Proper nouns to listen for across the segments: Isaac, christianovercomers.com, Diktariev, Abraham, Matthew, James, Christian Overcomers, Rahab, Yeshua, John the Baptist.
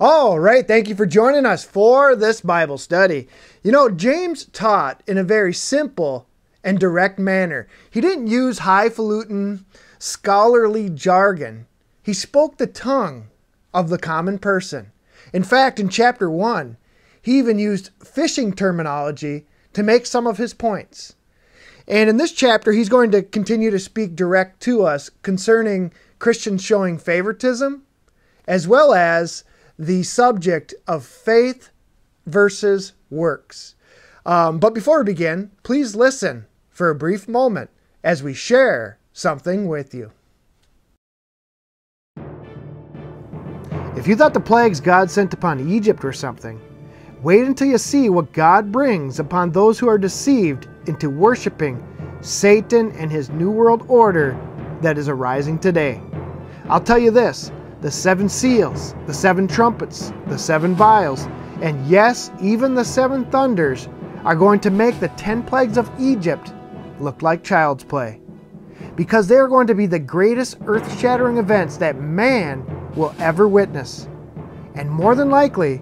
All right, thank you for joining us for this Bible study. You know, James taught in a very simple and direct manner. He didn't use highfalutin, scholarly jargon. He spoke the tongue of the common person. In fact, in chapter 1, he even used fishing terminology to make some of his points. And in this chapter, he's going to continue to speak direct to us concerning Christians showing favoritism, as well as the subject of faith versus works. But before we begin, please listen for a brief moment as we share something with you. If you thought the plagues God sent upon Egypt were something, wait until you see what God brings upon those who are deceived into worshiping Satan and his New World Order that is arising today. I'll tell you this. The 7 seals, the 7 trumpets, the 7 vials, and yes, even the 7 thunders are going to make the 10 plagues of Egypt look like child's play, because they are going to be the greatest earth-shattering events that man will ever witness. And more than likely,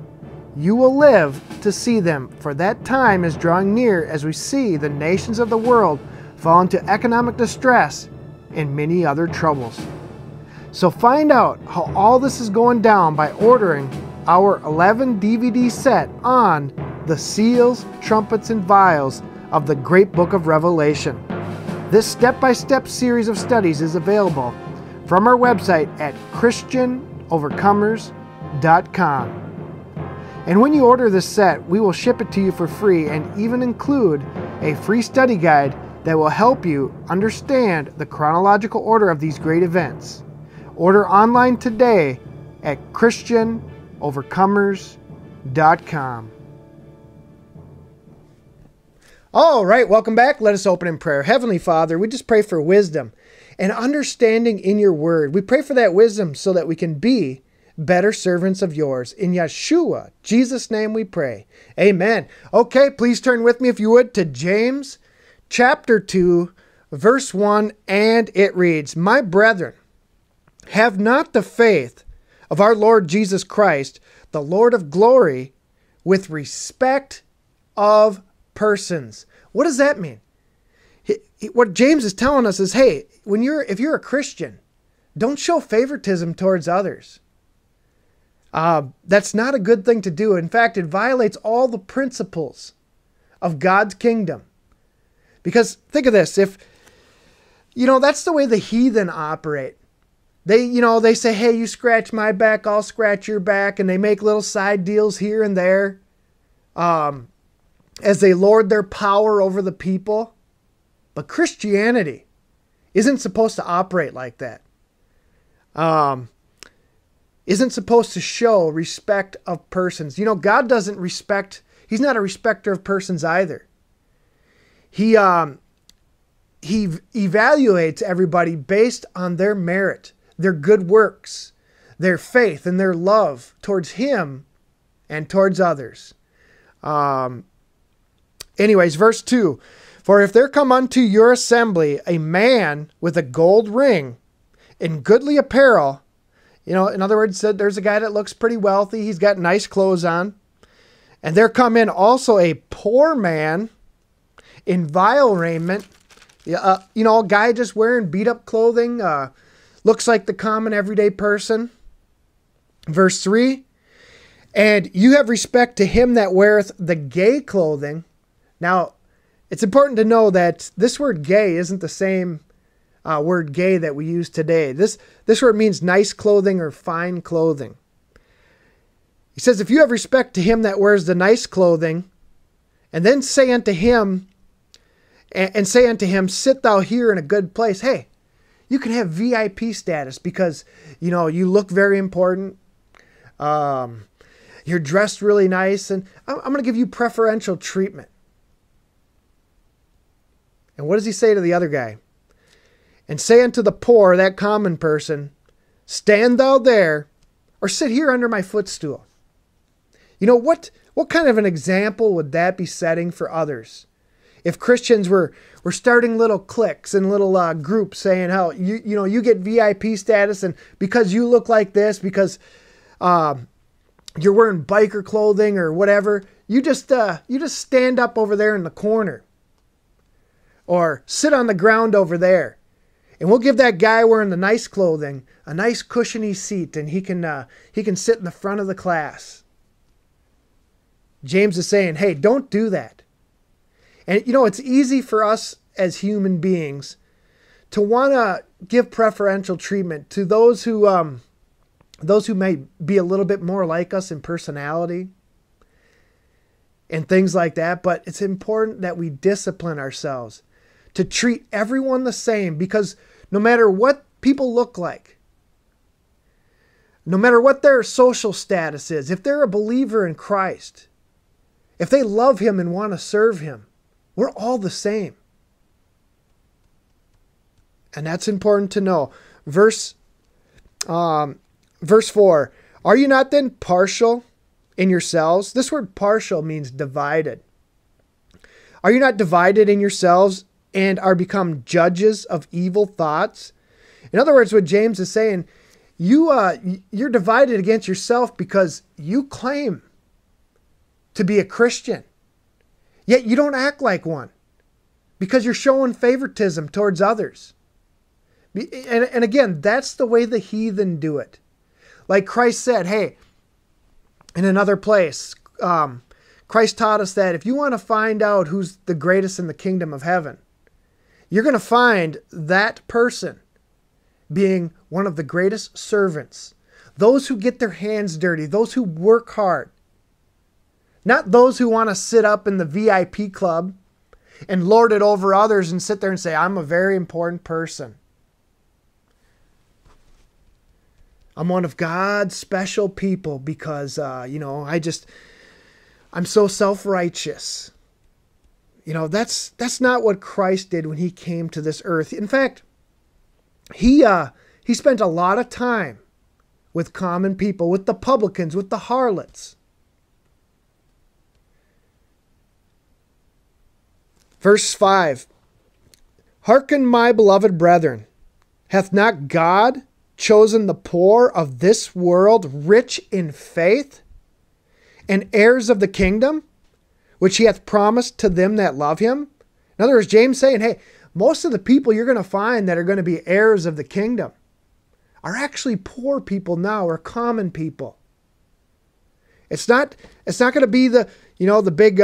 you will live to see them, for that time is drawing near as we see the nations of the world fall into economic distress and many other troubles. So find out how all this is going down by ordering our 11 DVD set on the seals, trumpets, and vials of the great book of Revelation. This step-by-step series of studies is available from our website at christianovercomers.com. And when you order this set, we will ship it to you for free and even include a free study guide that will help you understand the chronological order of these great events. Order online today at christianovercomers.com. All right, welcome back. Let us open in prayer. Heavenly Father, we just pray for wisdom and understanding in your word. We pray for that wisdom so that we can be better servants of yours. In Yeshua, Jesus' name we pray. Amen. Okay, please turn with me, if you would, to James chapter 2, verse 1, and it reads, "My brethren, have not the faith of our Lord Jesus Christ, the Lord of glory, with respect of persons." What does that mean? What James is telling us is, hey, if you're a Christian, don't show favoritism towards others. That's not a good thing to do. In fact, it violates all the principles of God's kingdom. Because think of this, that's the way the heathen operate. They say, hey, you scratch my back, I'll scratch your back. And they make little side deals here and there as they lord their power over the people. But Christianity isn't supposed to operate like that. Isn't supposed to show respect of persons. God doesn't respect. He's not a respecter of persons either. He evaluates everybody based on their merit, their good works, their faith, and their love towards him and towards others. Verse 2, "For if there come unto your assembly a man with a gold ring and goodly apparel," in other words, there's a guy that looks pretty wealthy, he's got nice clothes on, "and there come in also a poor man in vile raiment," a guy just wearing beat up clothing, looks like the common everyday person. Verse 3, "And you have respect to him that weareth the gay clothing." Now, it's important to know that this word gay isn't the same word gay that we use today. This word means nice clothing or fine clothing. He says, "If you have respect to him that wears the nice clothing, and then say unto him, sit thou here in a good place." Hey, you can have VIP status because, you look very important. You're dressed really nice. And I'm going to give you preferential treatment. And what does he say to the other guy? "And say unto the poor," that common person, "stand thou there, or sit here under my footstool." What kind of an example would that be setting for others? If Christians were starting little cliques and little groups saying, "How you get VIP status, and because you look like this, because you're wearing biker clothing or whatever, you just stand up over there in the corner or sit on the ground over there. And we'll give that guy wearing the nice clothing a nice cushiony seat, and he can sit in the front of the class. James is saying, hey, don't do that. And, you know, it's easy for us as human beings to want to give preferential treatment to those who may be a little bit more like us in personality and things like that. But it's important that we discipline ourselves to treat everyone the same, because no matter what people look like, no matter what their social status is, if they're a believer in Christ, if they love him and want to serve him, we're all the same. And that's important to know. Verse 4, are you not then partial in yourselves? This word partial means divided. Are you not divided in yourselves and are become judges of evil thoughts? In other words, what James is saying, you're divided against yourself because you claim to be a Christian, yet you don't act like one because you're showing favoritism towards others. And again, that's the way the heathen do it. Like Christ said, hey, in another place, Christ taught us that if you want to find out who's the greatest in the kingdom of heaven, you're going to find that person being one of the greatest servants, those who get their hands dirty, those who work hard, not those who want to sit up in the VIP club and lord it over others and sit there and say, I'm a very important person. I'm one of God's special people because, you know, I'm so self-righteous. You know, that's not what Christ did when he came to this earth. In fact, he spent a lot of time with common people, with the publicans, with the harlots. Verse 5, hearken, my beloved brethren, hath not God chosen the poor of this world rich in faith and heirs of the kingdom, which he hath promised to them that love him? In other words, James saying, hey, most of the people you're going to find that are going to be heirs of the kingdom are actually poor people now, or common people. It's not going to be the, you know, the big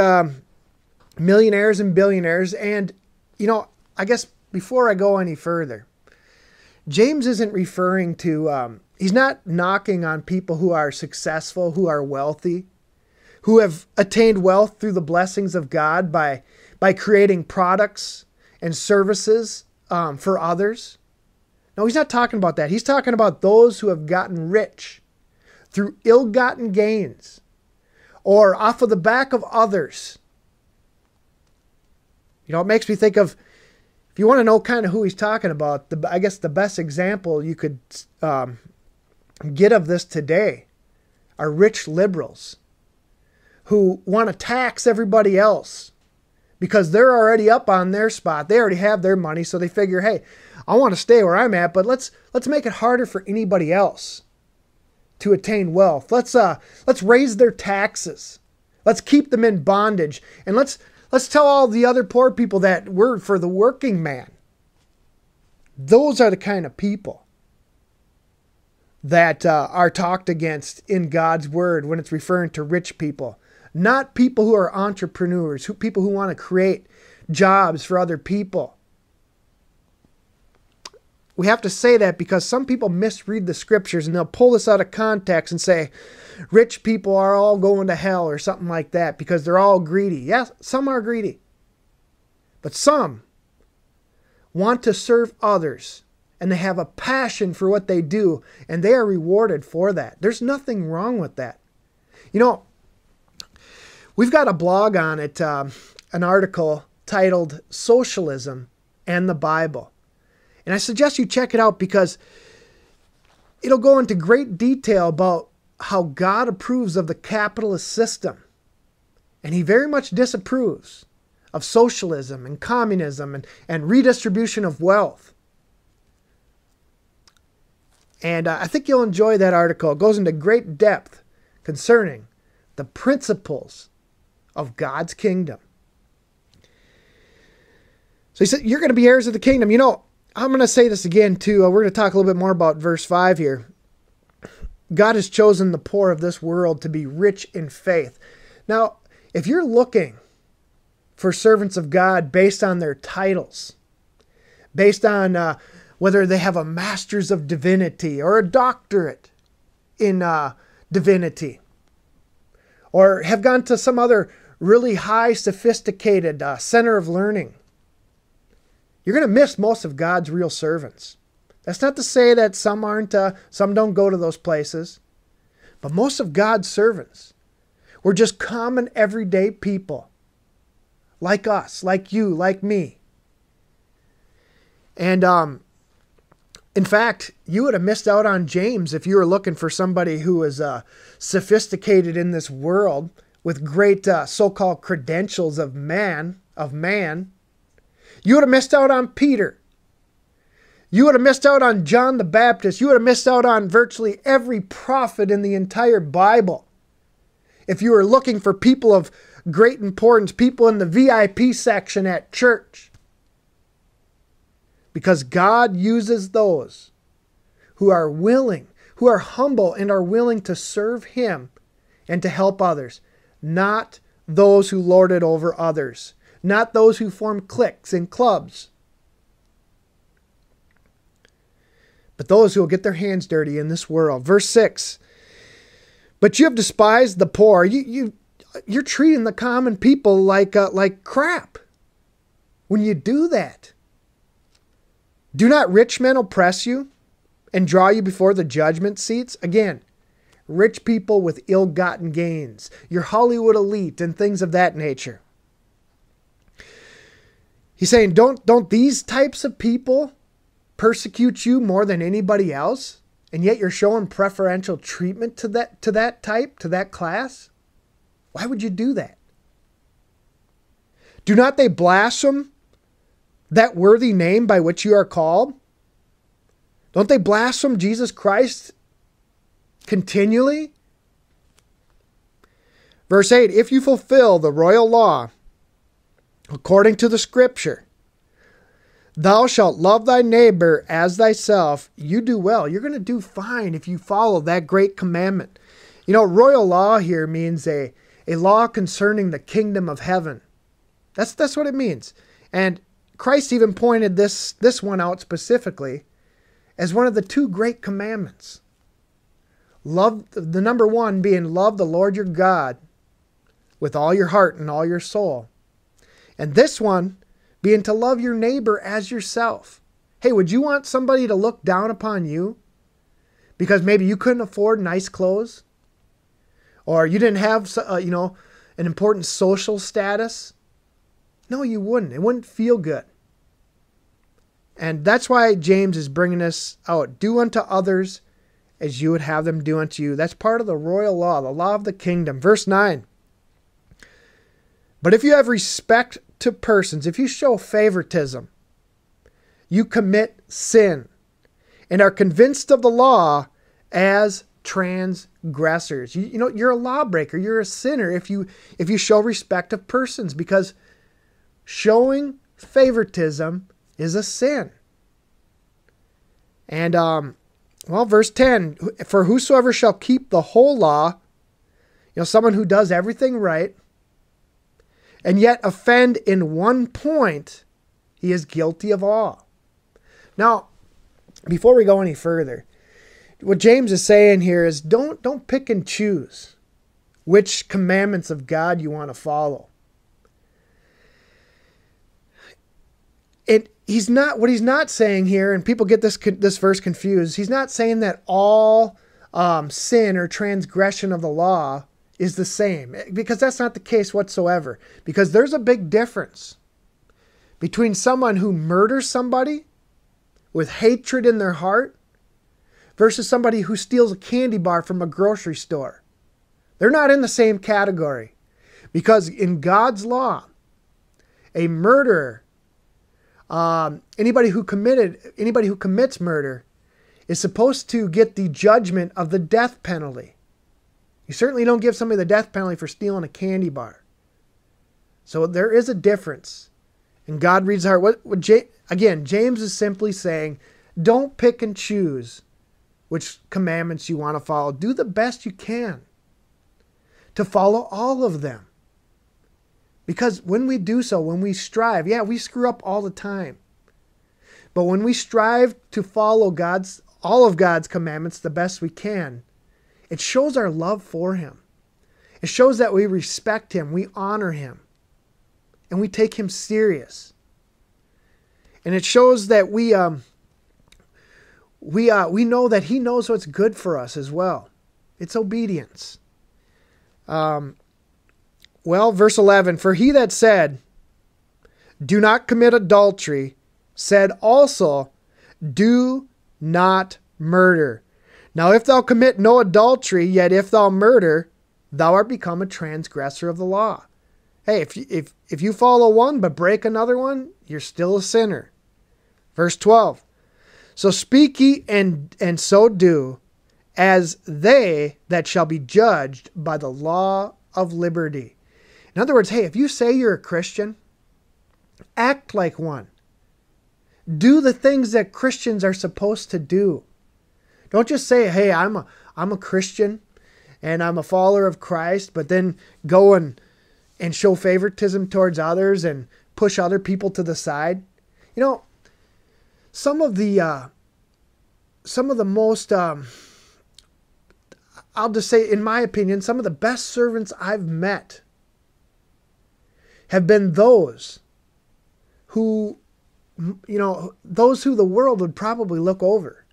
millionaires and billionaires. And, you know, I guess before I go any further, James isn't referring to, he's not knocking on people who are successful, who are wealthy, who have attained wealth through the blessings of God by creating products and services for others. No, he's not talking about that. He's talking about those who have gotten rich through ill-gotten gains or off of the back of others. You know, it makes me think of, if you want to know kind of who he's talking about, I guess the best example you could get of this today are rich liberals who want to tax everybody else because they're already up on their spot. They already have their money, so they figure, hey, I want to stay where I'm at, but let's make it harder for anybody else to attain wealth. Let's raise their taxes. Let's keep them in bondage, and let's tell all the other poor people that we're for the working man. Those are the kind of people that are talked against in God's word when it's referring to rich people. Not people who are entrepreneurs, people who want to create jobs for other people. We have to say that because some people misread the scriptures and they'll pull this out of context and say, rich people are all going to hell or something like that because they're all greedy. Yes, some are greedy, but some want to serve others and they have a passion for what they do and they are rewarded for that. There's nothing wrong with that. You know, we've got a blog on it, an article titled Socialism and the Bible. And I suggest you check it out because it'll go into great detail about how God approves of the capitalist system. And he very much disapproves of socialism and communism and redistribution of wealth. And I think you'll enjoy that article. It goes into great depth concerning the principles of God's kingdom. So he said, you're going to be heirs of the kingdom. You know, I'm going to say this again too. We're going to talk a little bit more about verse 5 here. God has chosen the poor of this world to be rich in faith. Now, if you're looking for servants of God based on their titles, based on whether they have a master's of divinity or a doctorate in divinity, or have gone to some other really high, sophisticated center of learning, you're going to miss most of God's real servants. That's not to say that some aren't, some don't go to those places. But most of God's servants were just common, everyday people. Like us, like you, like me. And in fact, you would have missed out on James if you were looking for somebody who was sophisticated in this world with great so-called credentials of man, You would have missed out on Peter. You would have missed out on John the Baptist. You would have missed out on virtually every prophet in the entire Bible. If you were looking for people of great importance, people in the VIP section at church. Because God uses those who are willing, who are humble and are willing to serve Him and to help others. Not those who lord it over others. Not those who form cliques and clubs. But those who will get their hands dirty in this world. Verse 6. But you have despised the poor. You're treating the common people like crap when you do that. Do not rich men oppress you and draw you before the judgment seats? Again, rich people with ill-gotten gains. Your Hollywood elite and things of that nature. He's saying, don't these types of people persecute you more than anybody else, and yet you're showing preferential treatment to that type, to that class? Why would you do that? Do not they blaspheme that worthy name by which you are called? Don't they blaspheme Jesus Christ continually? Verse 8, if you fulfill the royal law according to the scripture, thou shalt love thy neighbor as thyself, you do well. You're going to do fine if you follow that great commandment. You know, royal law here means a law concerning the kingdom of heaven. That's what it means. And Christ even pointed this one out specifically as one of the two great commandments. Love, the number one being love the Lord your God with all your heart and all your soul. And this one being to love your neighbor as yourself. Hey, would you want somebody to look down upon you because maybe you couldn't afford nice clothes? Or you didn't have, an important social status? No, you wouldn't. It wouldn't feel good. And that's why James is bringing this out. Do unto others as you would have them do unto you. That's part of the royal law, the law of the kingdom. Verse 9. But if you have respect to persons, if you show favoritism, you commit sin and are convinced of the law as transgressors. You know, you're a lawbreaker, you're a sinner if you show respect of persons, because showing favoritism is a sin. And verse 10, for whosoever shall keep the whole law, you know, someone who does everything right, and yet offend in one point, he is guilty of all. Now, before we go any further, what James is saying here is don't pick and choose which commandments of God you want to follow. He's not saying here, and people get this verse confused, he's not saying that all sin or transgression of the law is the same, because that's not the case whatsoever. Because there's a big difference between someone who murders somebody with hatred in their heart versus somebody who steals a candy bar from a grocery store. They're not in the same category, because in God's law, a murderer, anybody who commits murder, is supposed to get the judgment of the death penalty. You certainly don't give somebody the death penalty for stealing a candy bar. So there is a difference. And God reads the heart. Again, James is simply saying, don't pick and choose which commandments you want to follow. Do the best you can to follow all of them. Because when we do so, when we strive, yeah, we screw up all the time. But when we strive to follow all of God's commandments the best we can, it shows our love for Him. It shows that we respect Him, we honor Him, and we take Him serious. And it shows that we know that He knows what's good for us as well. It's obedience. Verse 11, for he that said, do not commit adultery, said also, do not murder. Now if thou commit no adultery, yet if thou murder, thou art become a transgressor of the law. Hey, if you follow one but break another one, you're still a sinner. Verse 12, so speak ye and so do, as they that shall be judged by the law of liberty. In other words, hey, if you say you're a Christian, act like one. Do the things that Christians are supposed to do. Don't just say, hey, I'm a Christian and I'm a follower of Christ, but then go and show favoritism towards others and push other people to the side. You know, some of the most I'll just say, in my opinion, some of the best servants I've met have been those who, you know, those who the world would probably look over.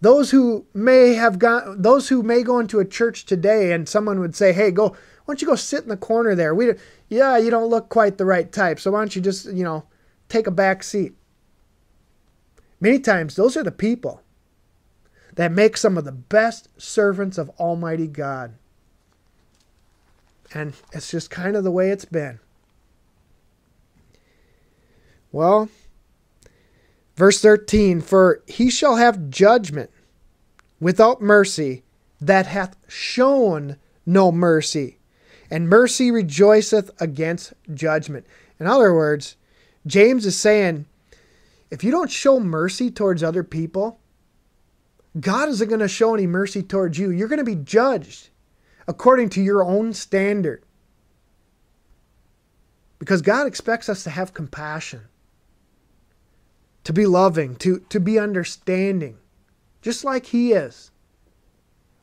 Those who may go into a church today and someone would say, hey, why don't you go sit in the corner there? You don't look quite the right type, so why don't you just, you know, take a back seat? Many times, those are the people that make some of the best servants of Almighty God. And it's just kind of the way it's been. Well, verse 13, for he shall have judgment without mercy that hath shown no mercy, and mercy rejoiceth against judgment. In other words, James is saying, if you don't show mercy towards other people, God isn't going to show any mercy towards you. You're going to be judged according to your own standard. Because God expects us to have compassion, to be loving, to be understanding, just like He is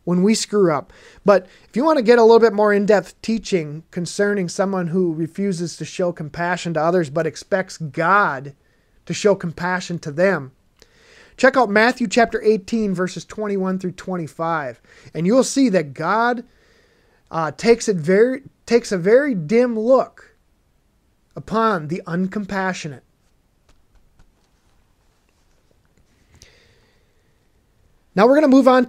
when we screw up. But if you want to get a little bit more in-depth teaching concerning someone who refuses to show compassion to others but expects God to show compassion to them, check out Matthew chapter 18, verses 21 through 25, and you'll see that God takes a very dim look upon the uncompassionate. Now we're going to move on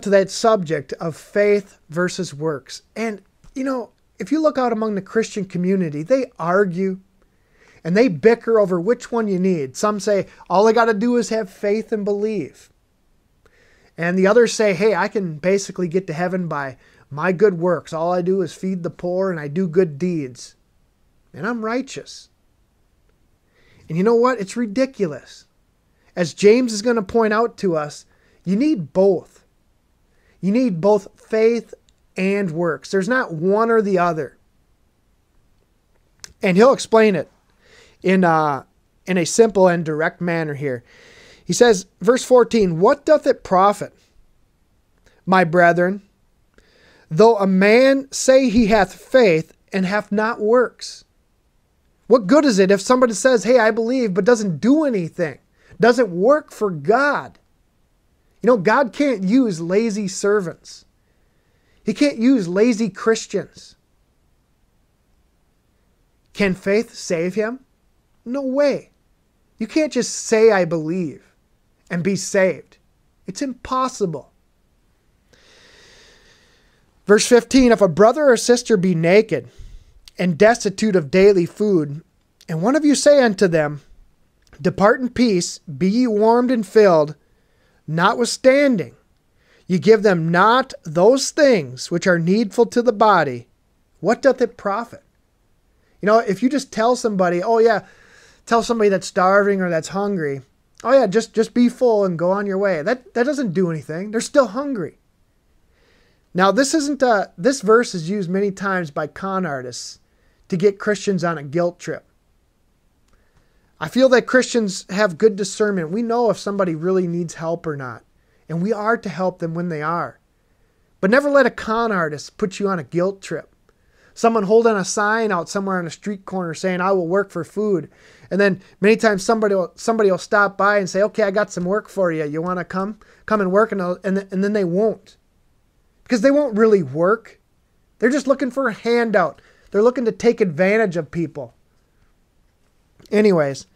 to that subject of faith versus works. And you know, if you look out among the Christian community, they argue. And they bicker over which one you need. Some say, all I got to do is have faith and believe. And the others say, hey, I can basically get to heaven by my good works. All I do is feed the poor and I do good deeds. And I'm righteous. And you know what? It's ridiculous. As James is going to point out to us, you need both. You need both faith and works. There's not one or the other. And he'll explain it in a simple and direct manner here. He says, verse 14, what doth it profit, my brethren, though a man say he hath faith and hath not works? What good is it if somebody says, hey, I believe, but doesn't do anything, doesn't work for God? You know, God can't use lazy servants. He can't use lazy Christians. Can faith save him? No way. You can't just say, I believe, and be saved. It's impossible. Verse 15, if a brother or sister be naked and destitute of daily food, and one of you say unto them, depart in peace, be ye warmed and filled, notwithstanding, You give them not those things which are needful to the body, what doth it profit? You know, if you just tell somebody, oh yeah, tell somebody that's starving or that's hungry, oh yeah, just be full and go on your way. That doesn't do anything. They're still hungry. Now, this verse is used many times by con artists to get Christians on a guilt trip. I feel that Christians have good discernment. We know if somebody really needs help or not, and we are to help them when they are. But never let a con artist put you on a guilt trip. Someone holding a sign out somewhere on a street corner saying, I will work for food. And then many times somebody will stop by and say, okay, I got some work for you. You want to come and work? And then they won't. Because they won't really work. They're just looking for a handout. They're looking to take advantage of people. Anyways,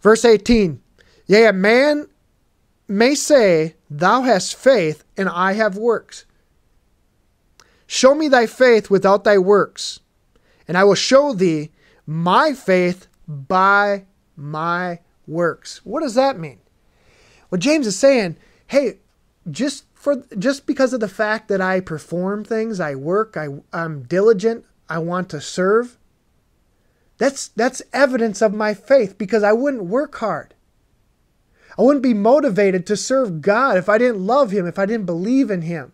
verse 18. Yea, a man may say, thou hast faith, and I have works. Show me thy faith without thy works, and I will show thee my faith by my works. What does that mean? Well, James is saying, hey, just because of the fact that I perform things, I work, I'm diligent, I want to serve, that's evidence of my faith, because I wouldn't work hard. I wouldn't be motivated to serve God if I didn't love him, if I didn't believe in him.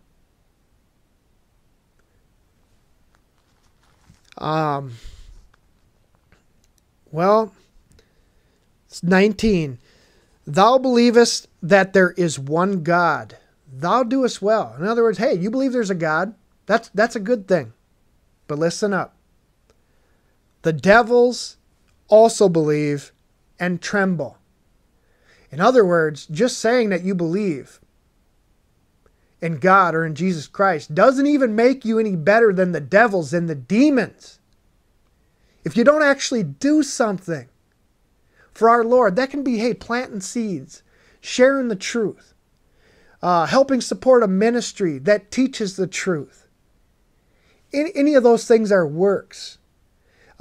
Well, it's 19. Thou believest that there is one God. Thou doest well. In other words, hey, you believe there's a God. That's a good thing. But listen up. The devils also believe and tremble. In other words, just saying that you believe in God or in Jesus Christ doesn't even make you any better than the devils and the demons. If you don't actually do something for our Lord, that can be, hey, planting seeds, sharing the truth, helping support a ministry that teaches the truth. Any of those things are works.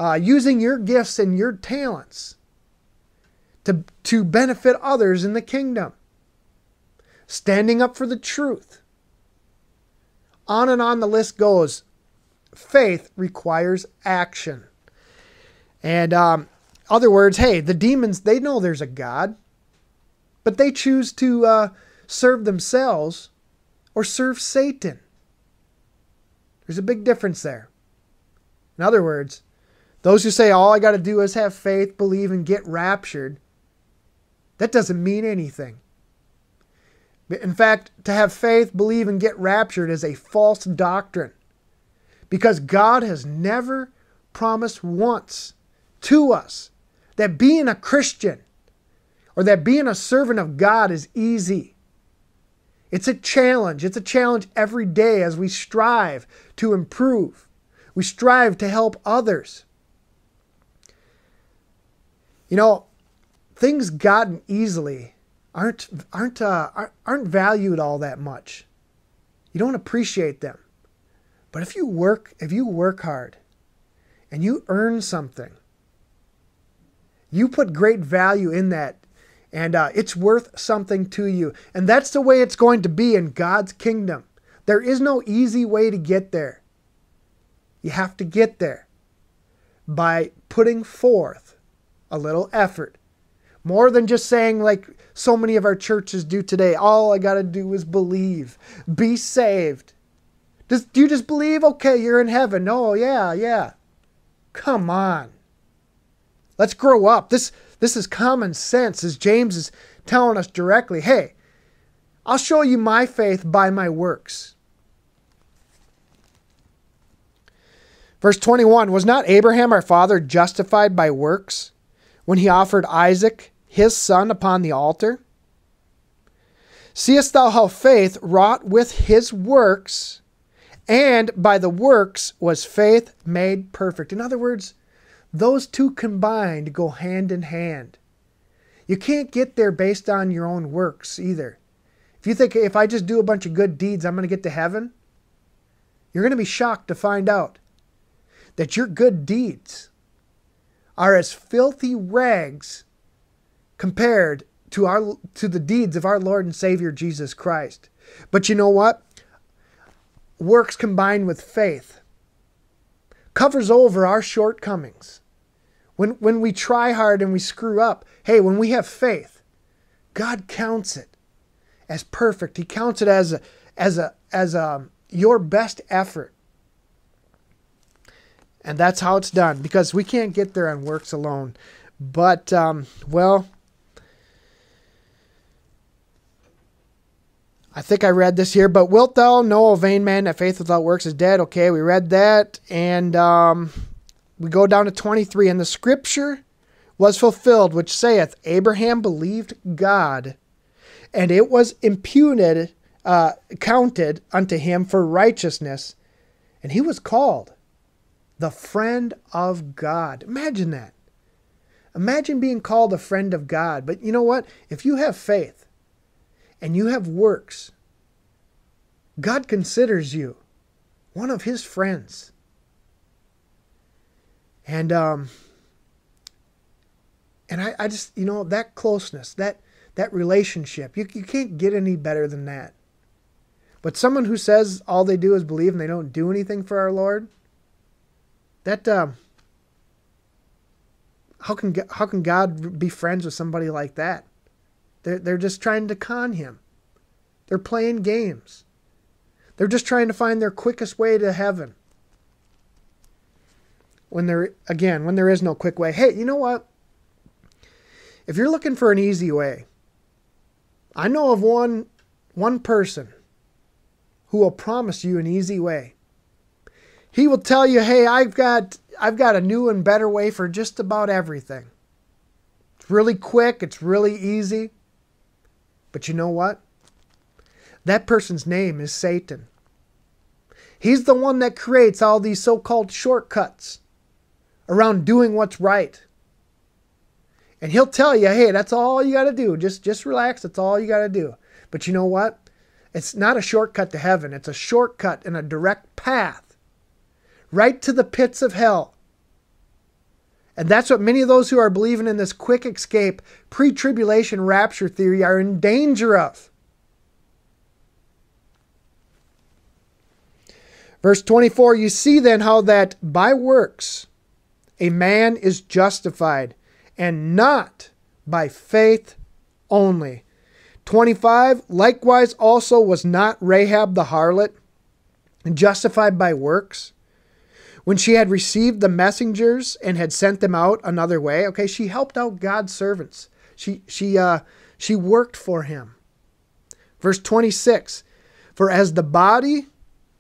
Using your gifts and your talents to benefit others in the kingdom. Standing up for the truth. On and on the list goes. Faith requires action. And other words, hey, the demons, they know there's a God, but they choose to serve themselves or serve Satan. There's a big difference there. In other words, those who say all I got to do is have faith, believe, and get raptured, that doesn't mean anything. In fact, to have faith, believe, and get raptured is a false doctrine, because God has never promised once to us that being a Christian or that being a servant of God is easy. It's a challenge. It's a challenge every day as we strive to improve. We strive to help others. You know, things gotten easily aren't valued all that much. You don't appreciate them. But if you work hard and you earn something, you put great value in that, and it's worth something to you. And that's the way it's going to be in God's kingdom. There is no easy way to get there. You have to get there by putting forth a little effort. More than just saying, like so many of our churches do today, all I got to do is believe, be saved. Do you just believe? Okay, you're in heaven. Oh, yeah. Come on. Let's grow up. This is common sense, as James is telling us directly. Hey, I'll show you my faith by my works. Verse 21, was not Abraham our father justified by works when he offered Isaac his son upon the altar? Seest thou how faith wrought with his works, and by the works was faith made perfect. In other words, those two combined go hand in hand. You can't get there based on your own works either. If you think, if I just do a bunch of good deeds, I'm going to get to heaven, you're going to be shocked to find out that your good deeds are as filthy rags compared to the deeds of our Lord and Savior Jesus Christ. But you know what? Works combined with faith covers over our shortcomings. When we try hard and we screw up, hey, when we have faith, God counts it as perfect. He counts it as your best effort. And that's how it's done, because we can't get there on works alone. But, well, I think I read this here, but wilt thou know, O vain man, that faith without works is dead? Okay, we read that. And we go down to 23. And the scripture was fulfilled, which saith, Abraham believed God, and it was imputed, counted unto him for righteousness. And he was called the friend of God. Imagine that. Imagine being called a friend of God. But you know what? If you have faith and you have works, God considers you one of his friends. And I just, you know, that closeness, that relationship, you can't get any better than that. But someone who says all they do is believe and they don't do anything for our Lord, that how can God be friends with somebody like that? They're just trying to con him. They're playing games. They're just trying to find their quickest way to heaven. When there is no quick way. Hey, you know what? If you're looking for an easy way, I know of one person who will promise you an easy way. He will tell you, hey, I've got a new and better way for just about everything. It's really quick. It's really easy. But you know what? That person's name is Satan. He's the one that creates all these so-called shortcuts around doing what's right. And he'll tell you, hey, that's all you got to do. Just relax. That's all you got to do. But you know what? It's not a shortcut to heaven. It's a shortcut and a direct path right to the pits of hell. And that's what many of those who are believing in this quick escape, pre-tribulation rapture theory are in danger of. Verse 24, you see then how that by works a man is justified, and not by faith only. 25, likewise also was not Rahab the harlot justified by works, when she had received the messengers and had sent them out another way? Okay, she helped out God's servants. She worked for him. Verse 26, for as the body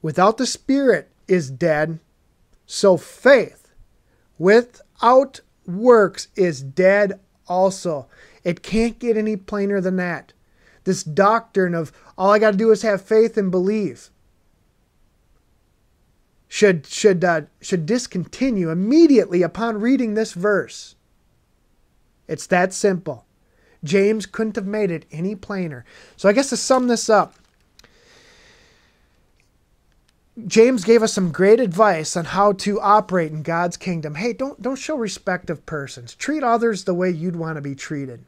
without the spirit is dead, so faith without works is dead also. It can't get any plainer than that. This doctrine of all I got to do is have faith and believe should discontinue immediately upon reading this verse. It's that simple. James couldn't have made it any plainer. So I guess to sum this up, James gave us some great advice on how to operate in God's kingdom. Hey, don't show respect of persons. Treat others the way you'd want to be treated.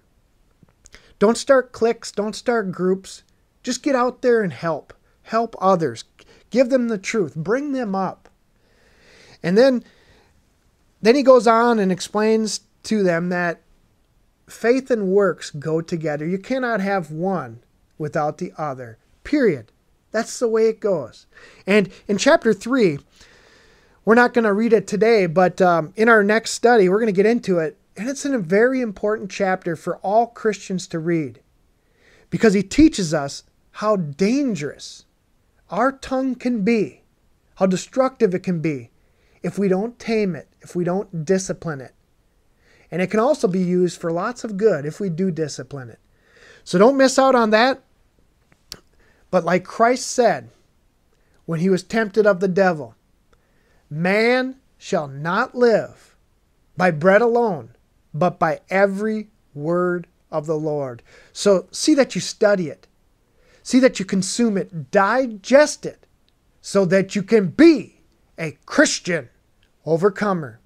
Don't start cliques. Don't start groups. Just get out there and help. Help others. Give them the truth. Bring them up. And then he goes on and explains to them that faith and works go together. You cannot have one without the other. Period. That's the way it goes. And in chapter 3, we're not going to read it today, but in our next study, we're going to get into it. And it's a very important chapter for all Christians to read, because he teaches us how dangerous our tongue can be, how destructive it can be if we don't tame it, if we don't discipline it. And it can also be used for lots of good if we do discipline it. So don't miss out on that. But like Christ said when he was tempted of the devil, man shall not live by bread alone, but by every word of the Lord. So see that you study it. See that you consume it, digest it, so that you can be a Christian overcomer.